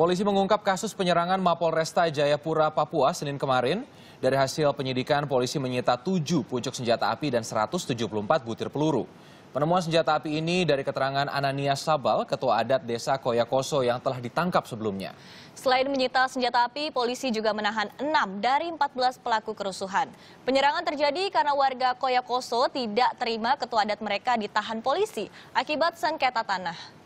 Polisi mengungkap kasus penyerangan Mapolresta Jayapura, Papua, Senin kemarin. Dari hasil penyidikan, polisi menyita 7 pucuk senjata api dan 174 butir peluru. Penemuan senjata api ini dari keterangan Ananias Sabal, ketua adat desa Koyakoso yang telah ditangkap sebelumnya. Selain menyita senjata api, polisi juga menahan 6 dari 14 pelaku kerusuhan. Penyerangan terjadi karena warga Koyakoso tidak terima ketua adat mereka ditahan polisi akibat sengketa tanah.